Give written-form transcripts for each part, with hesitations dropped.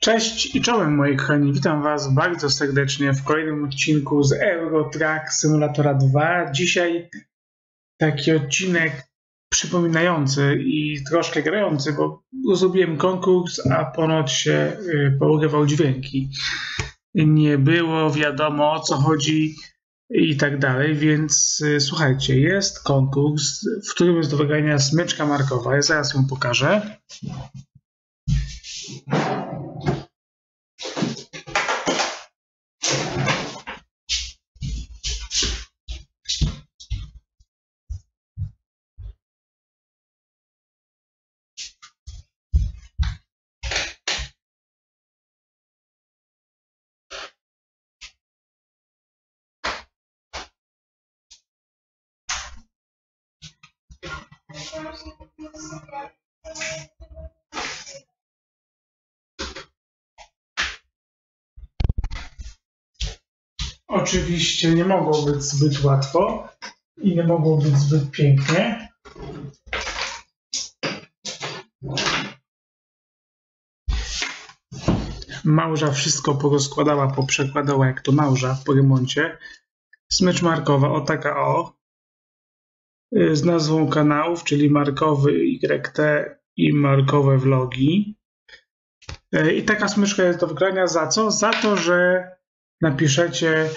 Cześć i czołem moi kochani, witam was bardzo serdecznie w kolejnym odcinku z Euro Truck Simulatora 2. Dzisiaj taki odcinek przypominający i troszkę grający, bo zrobiłem konkurs, a ponoć się porywał dźwięki. Nie było wiadomo o co chodzi i tak dalej, więc słuchajcie, jest konkurs, w którym jest do wygrania smyczka markowa. Ja zaraz ją pokażę. Oczywiście nie mogło być zbyt łatwo i nie mogło być zbyt pięknie. Małża wszystko porozkładała, poprzekładała jak to małża po remoncie. Smycz markowa, o taka o. Z nazwą kanałów, czyli MarkoweYT i MarkoweVlogi. I taka smyczka jest do wygrania za co? Za to, że napiszecie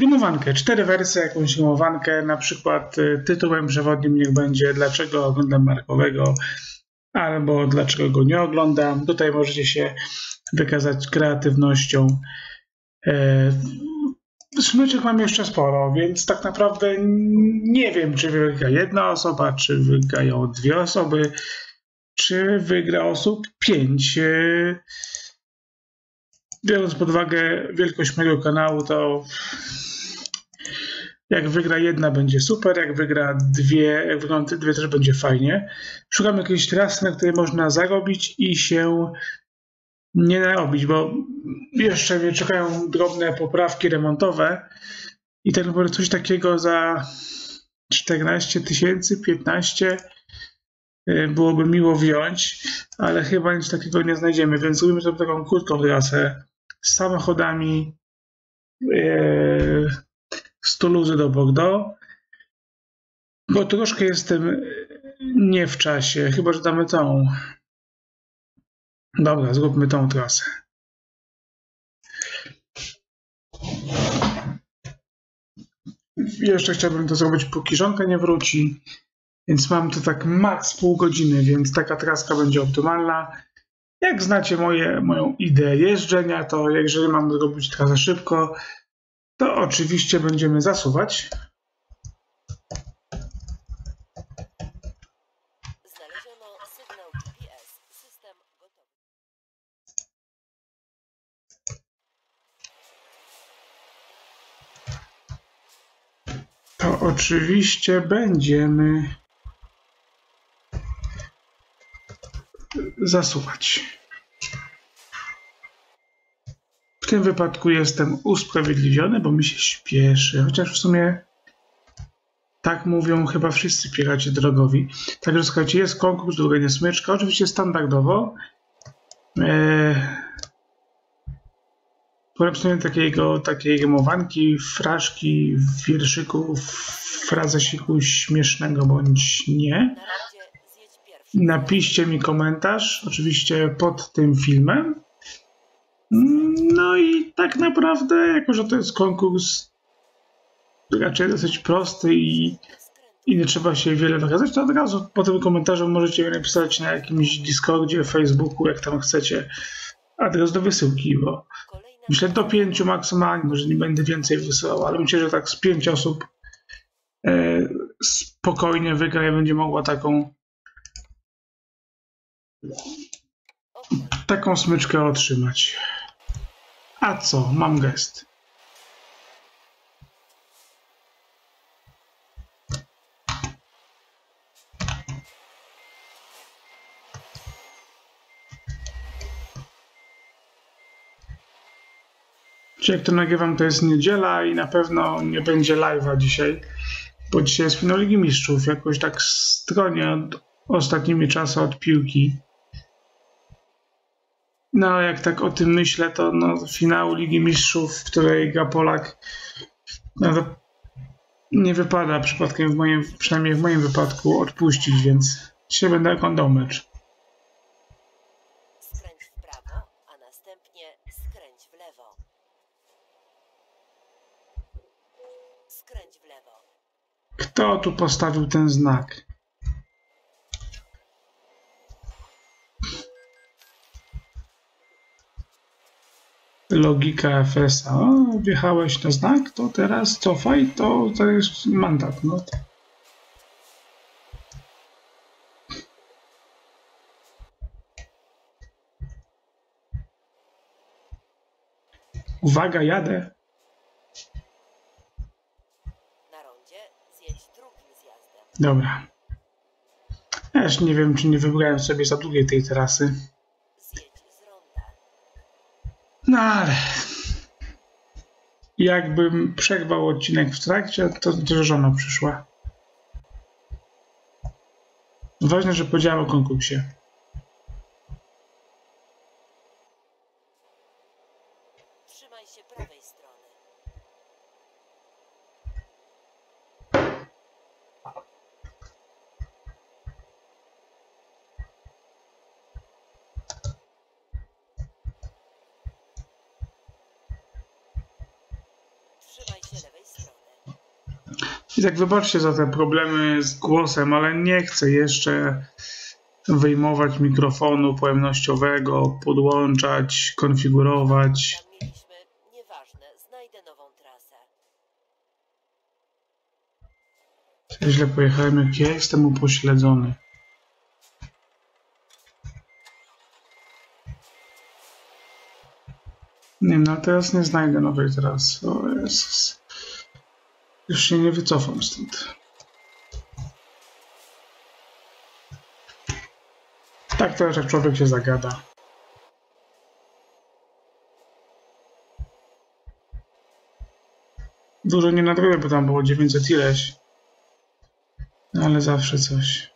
rymowankę, 4 wersje, jakąś rymowankę, na przykład tytułem przewodnim niech będzie dlaczego oglądam Markowego albo dlaczego go nie oglądam. Tutaj możecie się wykazać kreatywnością. Smyczek mam jeszcze sporo, więc tak naprawdę nie wiem, czy wygra jedna osoba, czy wygrają dwie osoby, czy wygra osób 5. Biorąc pod uwagę wielkość mojego kanału, to jak wygra jedna, będzie super, jak wygra dwie też będzie fajnie. Szukam jakiejś trasy, na której można zarobić i się nie narobić, bo jeszcze mnie czekają drobne poprawki remontowe i tak naprawdę coś takiego za 14 tysięcy, 15 byłoby miło wziąć, ale chyba nic takiego nie znajdziemy, więc zrobimy sobie taką krótką trasę z samochodami z Toulouse do Bordeaux, bo troszkę jestem nie w czasie, chyba że damy tą. Dobra, zróbmy tą trasę. Jeszcze chciałbym to zrobić, póki żonka nie wróci, więc mam to tak maks pół godziny, więc taka traska będzie optymalna. Jak znacie moją ideę jeżdżenia, to jeżeli mam zrobić trasę szybko, to oczywiście będziemy zasuwać. To oczywiście będziemy zasuwać. W tym wypadku jestem usprawiedliwiony, bo mi się śpieszy. Chociaż w sumie tak mówią chyba wszyscy piraci drogowi. Także słuchajcie, jest konkurs do wygrania smyczka. Oczywiście standardowo. Polepszenie takiej rymowanki, fraszki, wierszyku, frazesiku śmiesznego bądź nie. Napiszcie mi komentarz, oczywiście pod tym filmem. No i tak naprawdę, jako że to jest konkurs raczej dosyć prosty i nie trzeba się wiele wykazać, to od razu po tym komentarzu możecie napisać na jakimś Discordzie, Facebooku, jak tam chcecie, adres do wysyłki, bo myślę do 5 maksymalnie, może nie będę więcej wysyłał, ale myślę, że tak z 5 osób spokojnie wygra i będzie mogła taką smyczkę otrzymać. A co? Mam gest. Czyli jak to nagrywam, to jest niedziela i na pewno nie będzie live'a dzisiaj, bo dzisiaj jest finał Ligi Mistrzów. Jakoś tak stronie ostatnimi czasy od piłki. No jak tak o tym myślę, to no, finał Ligi Mistrzów, w której gra Polak, no, nie wypada przypadkiem, przynajmniej w moim wypadku, odpuścić, więc dzisiaj będę oglądał mecz. Skręć w prawo, a następnie skręć w lewo. Skręć w lewo. Kto tu postawił ten znak? Logika FSA. Wjechałeś na znak, to teraz cofaj, to jest mandat. No. Uwaga, jadę. Na rondzie zjedź drugim zjazdem. Dobra. Ja już nie wiem, czy nie wybrałem sobie za długiej tej trasy. No ale jakbym przerwał odcinek w trakcie, to żona przyszła. Ważne, że powiedziałem o konkursie. Trzymaj się prawej strony. I tak wybaczcie za te problemy z głosem, ale nie chcę jeszcze wyjmować mikrofonu pojemnościowego, podłączać, konfigurować. Nieważne, znajdę nową trasę. Źle pojechałem, jak ja jestem upośledzony. Nie, no teraz nie znajdę nowej trasy. O Jezus. Już się nie wycofam stąd. Tak to jak człowiek się zagada. Dużo nie nadrobię, bo tam było 900 ileś. No ale zawsze coś.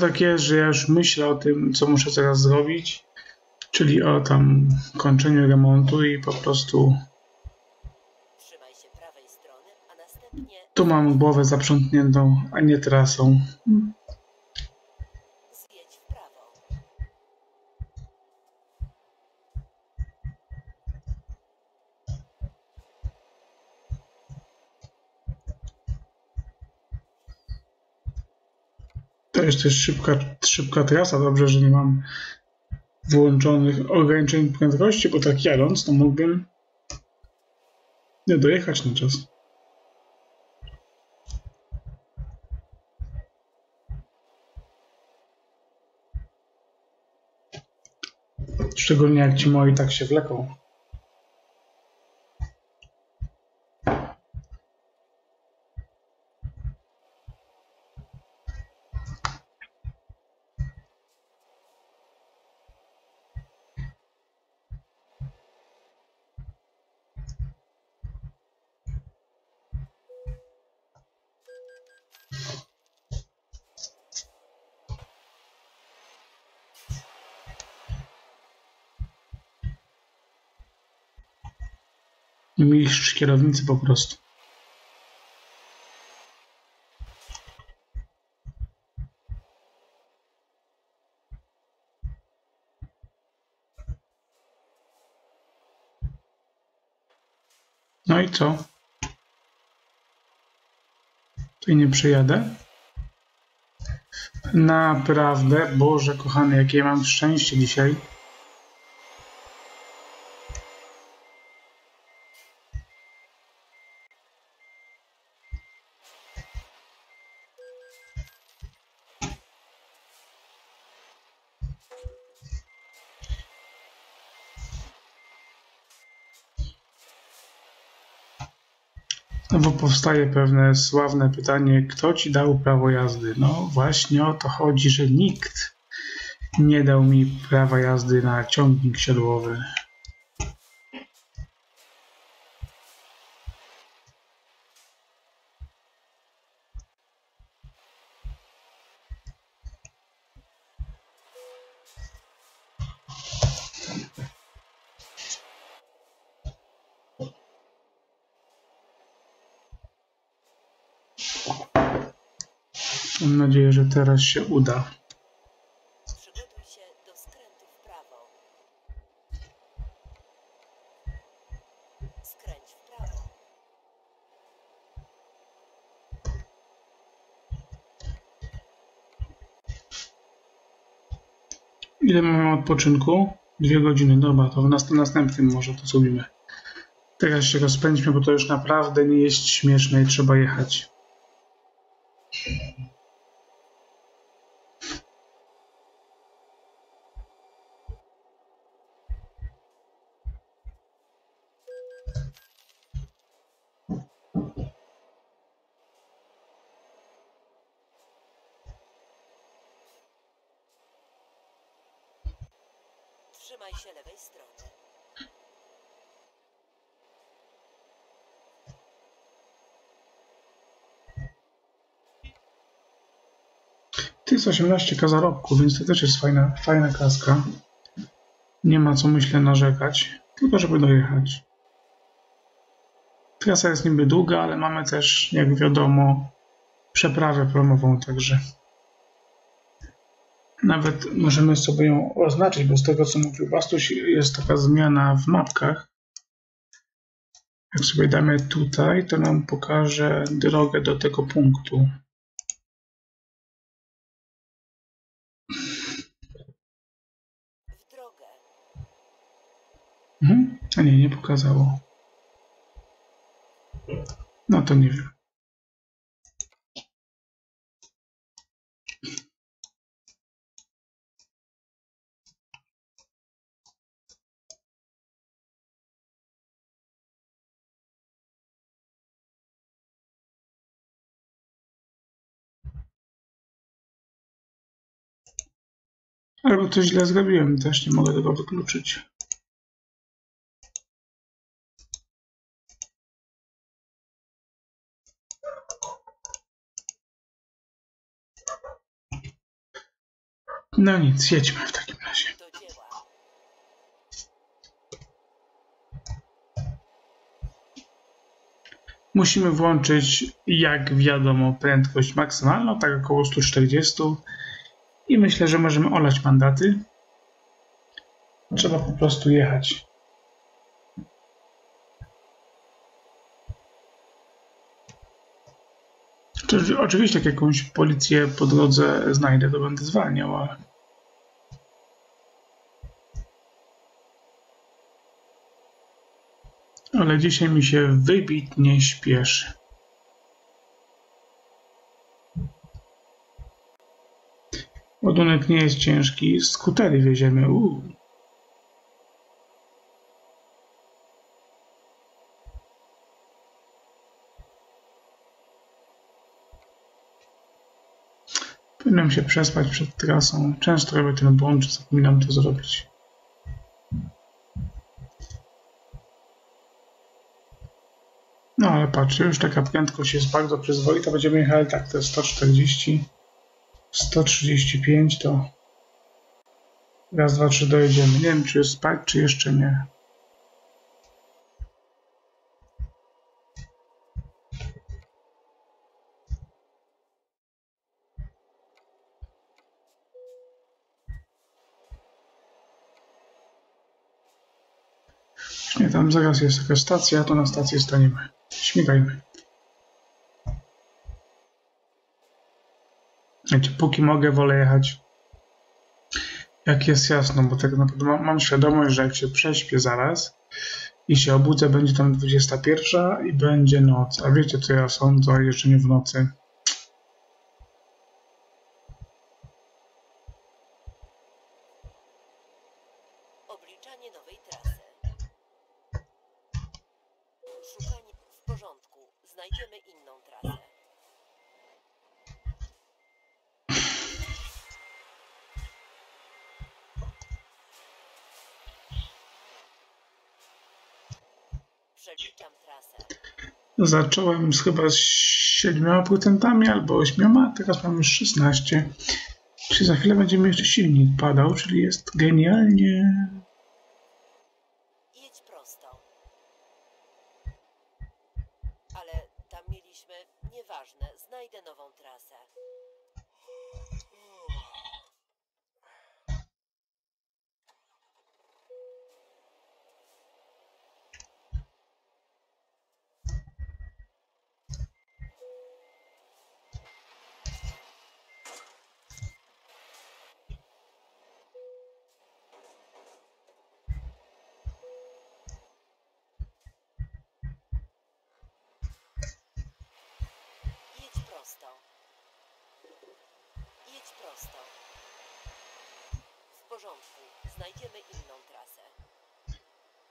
Tak jest, że ja już myślę o tym, co muszę teraz zrobić, czyli o tam kończeniu remontu i po prostu trzymaj się prawej strony, a następnie tu mam głowę zaprzątniętą, a nie trasą. Zjedź w prawo. To jest też szybka trasa, dobrze, że nie mam włączonych ograniczeń prędkości, bo tak jadąc, to mógłbym nie dojechać na czas. Szczególnie jak ci moi tak się wleką. Mistrz kierownicy po prostu. No i co? Tutaj nie przejadę? Naprawdę, Boże kochany, jakie ja mam szczęście dzisiaj. Znowu powstaje pewne sławne pytanie, kto ci dał prawo jazdy? No właśnie o to chodzi, że nikt nie dał mi prawa jazdy na ciągnik siodłowy. Mam nadzieję, że teraz się uda. Przygotuj się do skrętu w prawo. Skręć w prawo. Ile mamy odpoczynku? 2 godziny. Dobra, to w następnym może to zrobimy. Teraz się rozpędźmy, bo to już naprawdę nie jest śmieszne i trzeba jechać. Trzymaj się lewej strony. To jest 18k zarobku, więc to też jest fajna kaska. Nie ma co, myślę, narzekać, tylko żeby dojechać. Trasa jest niby długa, ale mamy też, jak wiadomo, przeprawę promową, także nawet możemy sobie ją oznaczyć, bo z tego, co mówił Bastuś, jest taka zmiana w mapkach. Jak sobie damy tutaj, to nam pokaże drogę do tego punktu. W drogę. Mhm. A nie, nie pokazało. No to nie wiem. Albo coś źle zrobiłem, też nie mogę tego wykluczyć. No nic, jedźmy w takim razie. Musimy włączyć, jak wiadomo, prędkość maksymalną, tak około 140. I myślę, że możemy olać mandaty. Trzeba po prostu jechać. Oczywiście jak jakąś policję po drodze znajdę, to będę zwalniał, ale... Ale dzisiaj mi się wybitnie śpieszy. Ładunek nie jest ciężki, skutery wieziemy. Powinienem się przespać przed trasą. Często robię ten błąd, że zapominam to zrobić. No ale patrzę, już taka prędkość jest bardzo przyzwoita. Będziemy jechali tak, to jest 140. 135 to raz, dwa, trzy dojedziemy. Nie wiem, czy jest spać, czy jeszcze nie. Nie, tam zaraz jest taka stacja, to na stację staniemy. Śmigajmy. Znaczy, póki mogę, wolę jechać jak jest jasno, bo tak naprawdę mam świadomość, że jak się prześpię zaraz i się obudzę, będzie tam 21 i będzie noc. A wiecie, co ja sądzę o jeżdżeniu w nocy? Zacząłem chyba z 7% albo 8%, a teraz mam już 16%. Czyli za chwilę będzie mi jeszcze silnik padał, czyli jest genialnie. Jedź prosto. Ale tam mieliśmy, nieważne, znajdę nową trasę.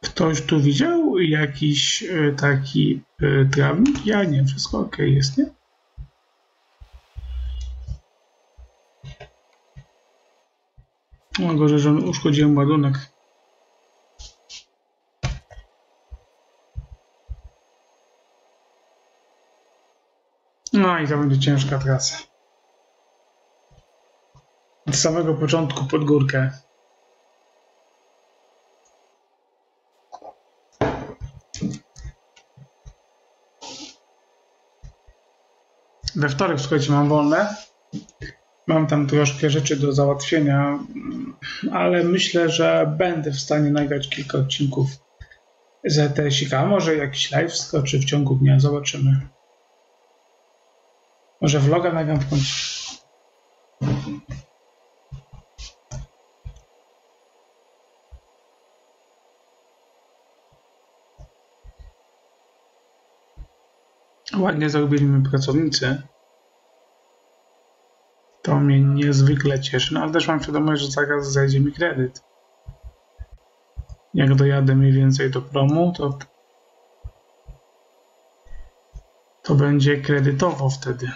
Ktoś tu widział jakiś taki trawnik? Ja nie, wszystko ok jest, nie? No gorzej, że uszkodziłem ładunek. No i to będzie ciężka trasa. Od samego początku pod górkę. We wtorek, słuchajcie, mam wolne. Mam tam troszkę rzeczy do załatwienia, ale myślę, że będę w stanie nagrać kilka odcinków z TSIK. Może jakiś live skoczy w ciągu dnia, zobaczymy. Może vloga nagram w końcu. Ładnie zrobiliśmy pracownicy. To mnie niezwykle cieszy, no ale też mam świadomość, że zaraz zajdzie mi kredyt. Jak dojadę mniej więcej do promu, to będzie kredytowo wtedy.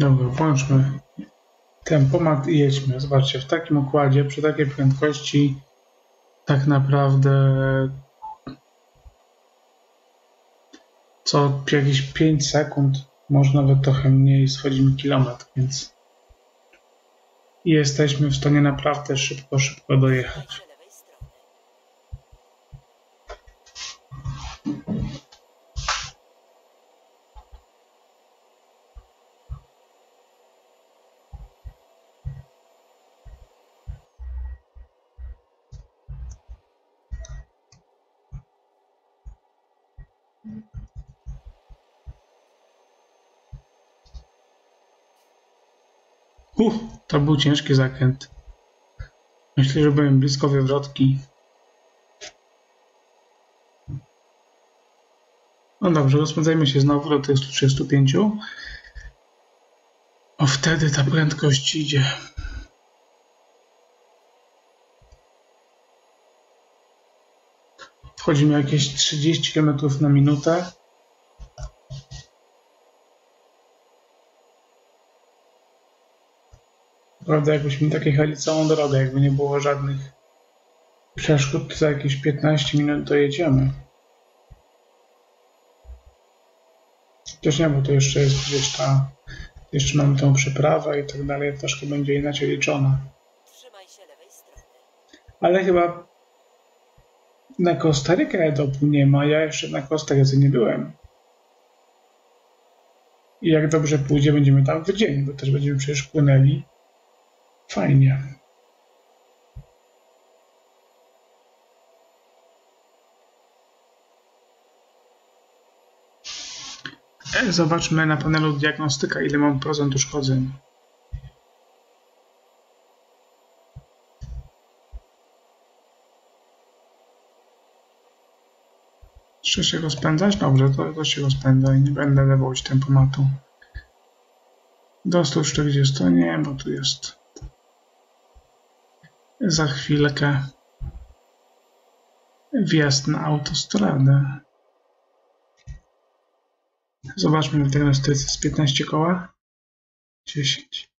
Dobra, włączmy tempomat i jedźmy. Zobaczcie, w takim układzie, przy takiej prędkości tak naprawdę co jakieś 5 sekund, może nawet trochę mniej, schodzi mi kilometr, więc jesteśmy w stanie naprawdę szybko dojechać. To był ciężki zakręt. Myślę, że byłem blisko wywrotki. No dobrze, rozpędzajmy się znowu do tych 135. O, wtedy ta prędkość idzie. Wchodzimy jakieś 30 km na minutę. Prawda, jakbyśmy tak jechali całą drogę, jakby nie było żadnych przeszkód, za jakieś 15 minut dojedziemy. Chociaż nie, bo to jeszcze jest gdzieś ta... Jeszcze mamy tą przeprawę i tak dalej, troszkę będzie inaczej liczona. Trzymaj się lewej strony. Ale chyba na Kostarykę Edopu nie ma, ja jeszcze na Kostaryce nie byłem. I jak dobrze pójdzie, będziemy tam w dzień, bo też będziemy przecież płynęli. Fajnie. Zobaczmy na panelu diagnostyka, ile mam procent uszkodzeń. Czy się rozpędzać? Dobrze, to się rozpędza i nie będę lewować tempomatu. Do 140 nie, bo tu jest za chwilkę wjazd na autostradę. Zobaczmy na diagnostyce z 15 koła. 10.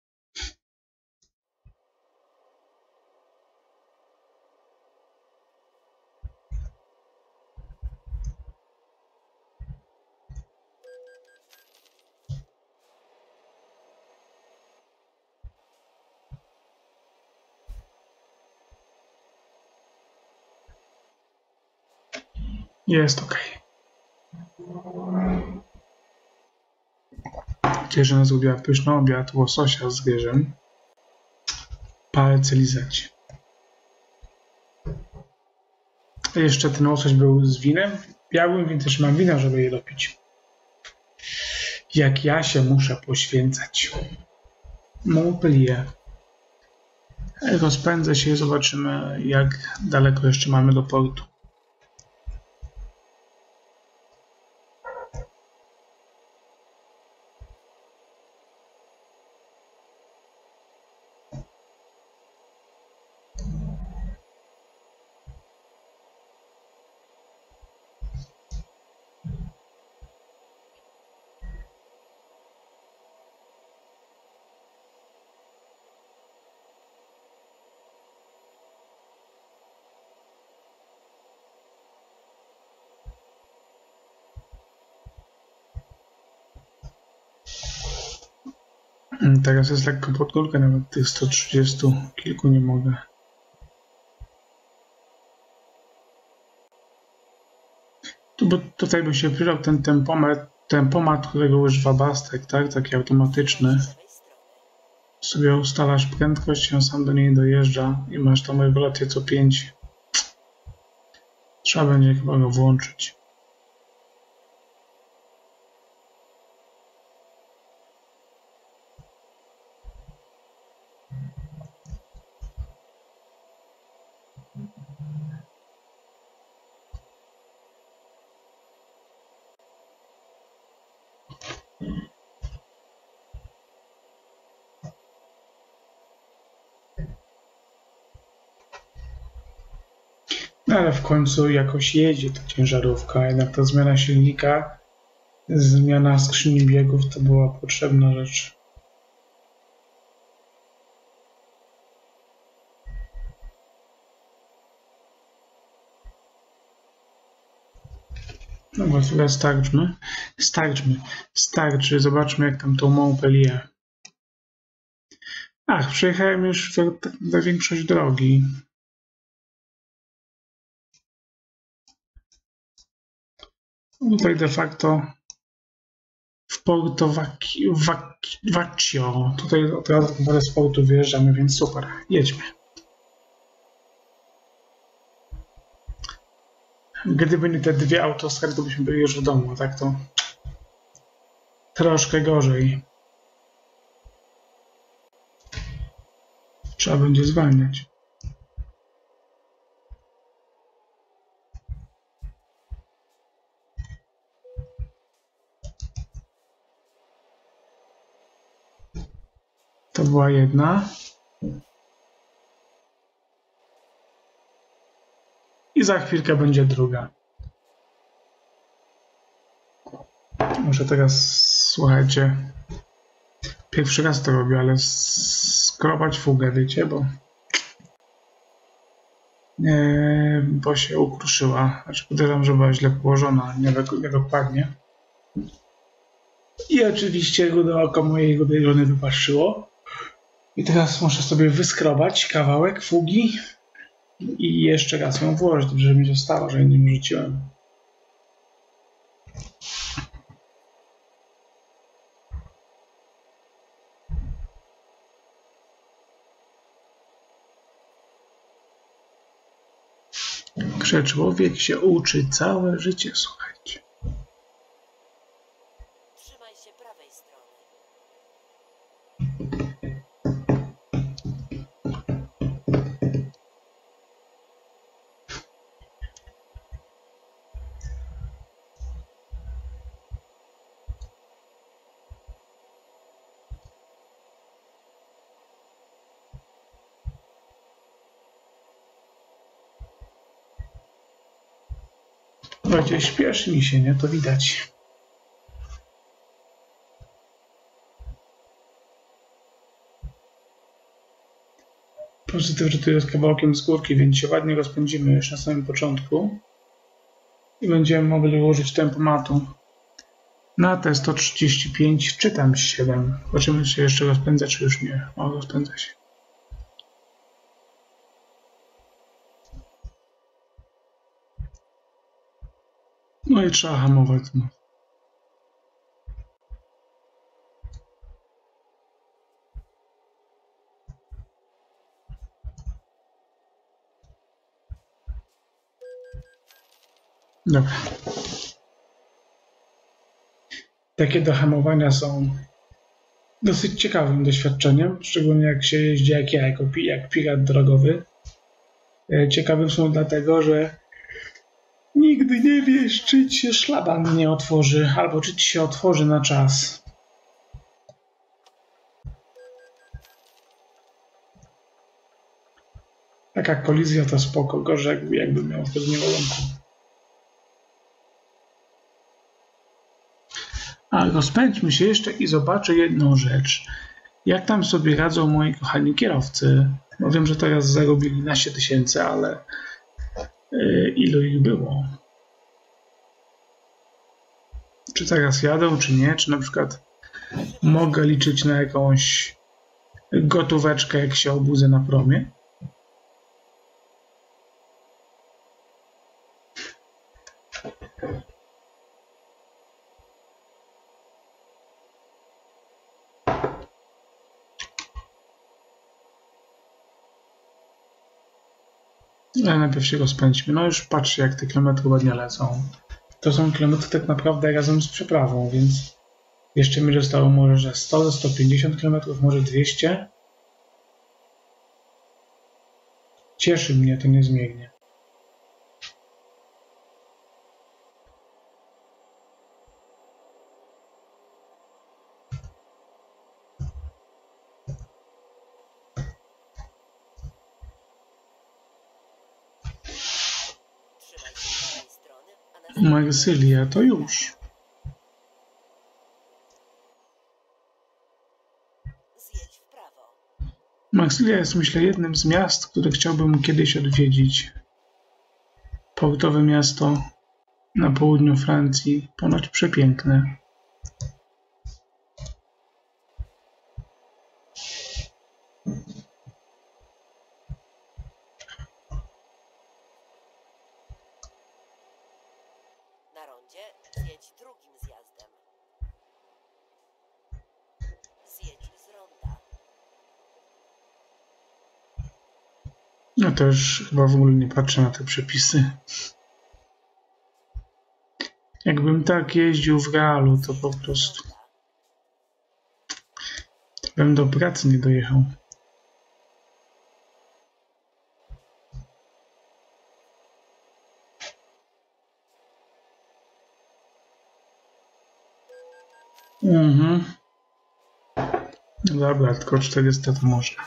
Jest ok. Kierzyna zrobiła pyszny obiad łososia z grzyżem. Palce lizać. Jeszcze ten łosoś był z winem białym, więc też mam wina, żeby je dopić. Jak ja się muszę poświęcać. Montpellier. Rozpędzę się i zobaczymy, jak daleko jeszcze mamy do portu. Teraz jest lekko pod górkę, nawet tych 130 kilku nie mogę. Tu, bo tutaj by się przydał ten tempomat, którego używa Bastek, tak? Taki automatyczny. Sobie ustalasz prędkość, on sam do niej dojeżdża i masz tą regulację co 5. Trzeba będzie chyba go włączyć. Ale w końcu jakoś jedzie ta ciężarówka, jednak ta zmiana silnika, zmiana skrzyni biegów to była potrzebna rzecz. No bo tyle starczmy. Starczy. Zobaczmy jak tam tą Montpellier. Ach, przejechałem już na większość drogi. Tutaj de facto w Porto Vecchio. Tutaj od razu z portu wyjeżdżamy, więc super, jedźmy. Gdyby nie te dwie autostrady, to byśmy byli już w domu, tak to troszkę gorzej. Trzeba będzie zwalniać. To była jedna. I za chwilkę będzie druga. Może teraz, słuchajcie, pierwszy raz to robię, ale skrobać fugę, wiecie, bo bo się ukruszyła. Znaczy, podejrzewam, że była źle położona, niedokładnie. I oczywiście go dookoła mojego żony wypatrzyło. I teraz muszę sobie wyskrobać kawałek fugi i jeszcze raz ją włożyć. Dobrze, że mi została, że jej nie wrzuciłem. Że człowiek się uczy całe życie, słuchajcie. Trzymaj się prawej strony. Słuchajcie, śpieszy mi się, nie? To widać. Pozytyw, że tu jest kawałkiem z górki, więc się ładnie rozpędzimy już na samym początku. I będziemy mogli użyć tempomatu. Na te 135 czy tam 7. Zobaczymy, czy jeszcze rozpędza, czy już nie. O, rozpędza się. No i trzeba hamować. No. Dobra. Takie dohamowania są dosyć ciekawym doświadczeniem, szczególnie jak się jeździ jak ja, jak pirat drogowy. Ciekawym są dlatego, że nigdy nie wiesz, czy ci się szlaban nie otworzy, albo czy ci się otworzy na czas. Taka kolizja to spoko, gorzej jakby miał wtedy niełomku. Ale rozpędźmy się jeszcze i zobaczę jedną rzecz. Jak tam sobie radzą moi kochani kierowcy? Bo wiem, że teraz zarobili naście tysięcy, ale... ilu ich było. Czy teraz jadą, czy nie, czy na przykład mogę liczyć na jakąś gotóweczkę, jak się obudzę na promie. Ale najpierw się rozpędźmy. No już patrzcie, jak te kilometry ładnie lecą. To są kilometry tak naprawdę razem z przeprawą, więc jeszcze mi zostało może 100, 150 km, może 200. Cieszy mnie to niezmiernie. Marsylia to już. Marsylia jest, myślę, jednym z miast, które chciałbym kiedyś odwiedzić. Portowe miasto na południu Francji, ponoć przepiękne. No to już chyba w ogóle nie patrzę na te przepisy. Jakbym tak jeździł w realu, to po prostu bym do pracy nie dojechał. Mhm. No dobra, tylko 400 to można.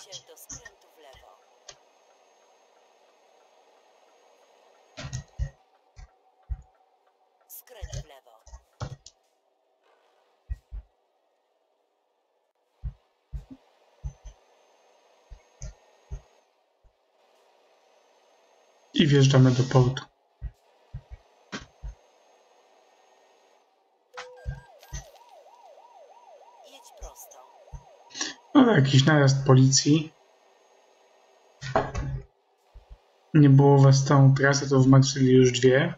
i wjeżdżamy do portu. No jakiś najazd policji. Nie było was całą trasę, to w Marsylii już dwie.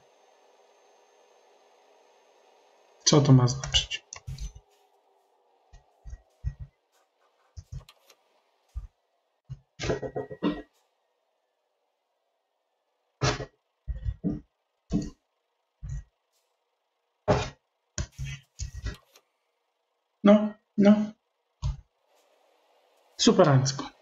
Co to ma znaczyć? No, no. Superancko.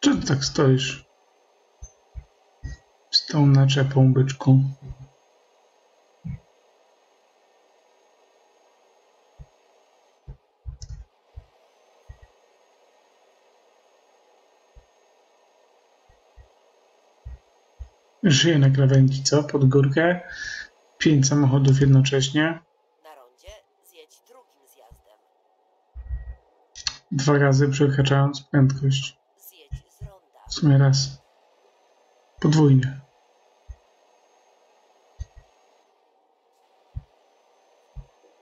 Czemu tak stoisz? Z tą naczepą, byczku. Żyję na krawędzi, co? Pod górkę. 5 samochodów jednocześnie. Na rondzie zjedź drugim zjazdem. 2 razy przekraczając prędkość. W sumie raz. Podwójnie.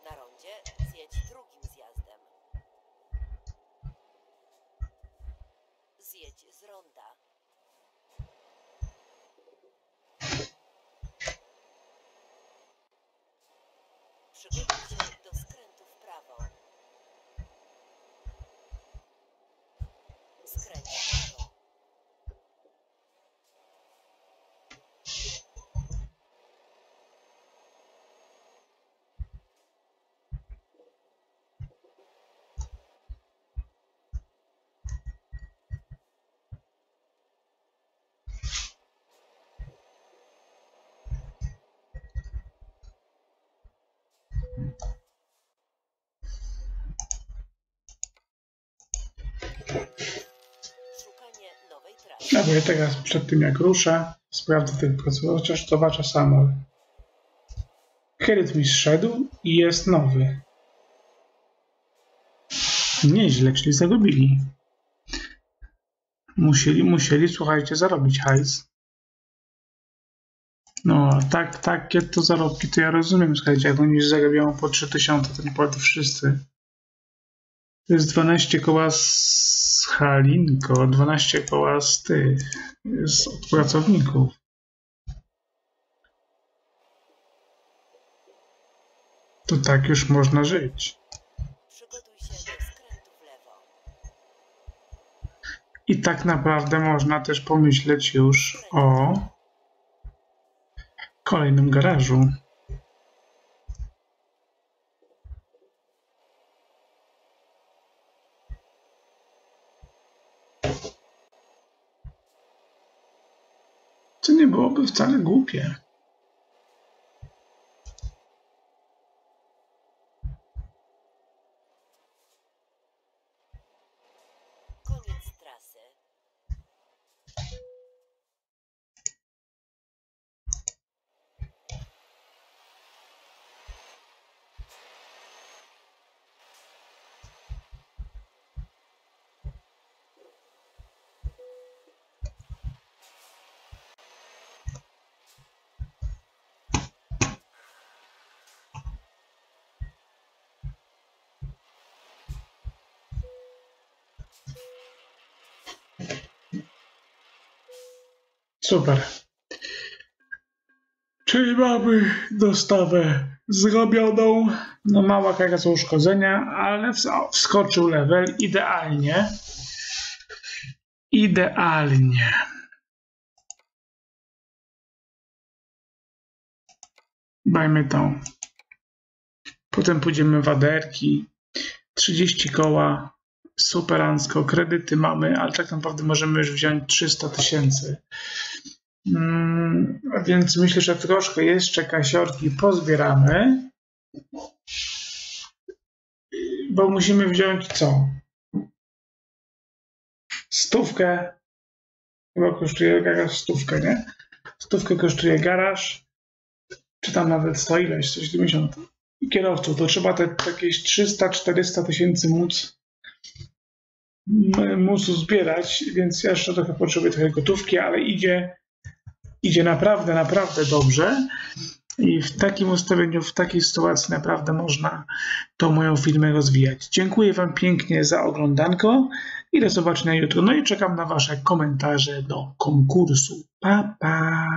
Na rondzie zjedź drugim zjazdem. Zjedź z ronda. Przygotuj się do skrętu w prawo. Skręć. Dobra, ja teraz przed tym jak ruszę, sprawdzę tylko procedur, chociaż zobaczę sam. Kredyt mi zszedł i jest nowy. Nieźle, czyli zarobili. Musieli, słuchajcie, zarobić hajs. No, takie to zarobki, to ja rozumiem, słuchajcie, jak oni zarabiają po 3000, to nie płacą wszyscy. To jest 12 koła z Halinko, 12 koła z tych, od pracowników. To tak już można żyć. Przygotuj się do skrętu w lewo. I tak naprawdę można też pomyśleć już o kolejnym garażu. To nie byłoby wcale głupie. Koniec trasy. Super. Czyli mamy dostawę zrobioną. No mała kara za uszkodzenia, ale wskoczył level idealnie. Idealnie. Bajmy tą. Potem pójdziemy w ADR-ki. 30 koła. superancko, kredyty mamy, ale tak naprawdę możemy już wziąć 300 000. Więc myślę, że troszkę jeszcze kasiorki pozbieramy, bo musimy wziąć co? 100 000. Chyba kosztuje garaż 100 000, nie? 100 000 kosztuje garaż, czy tam nawet 100 ileś, 170 kierowców, to trzeba te jakieś 300–400 000 móc zbierać, więc ja jeszcze trochę potrzebuję gotówki, ale idzie naprawdę, naprawdę dobrze i w takim ustawieniu, w takiej sytuacji naprawdę można tą moją firmę rozwijać. Dziękuję Wam pięknie za oglądanko i do zobaczenia jutro. No i czekam na Wasze komentarze do konkursu. Pa, pa!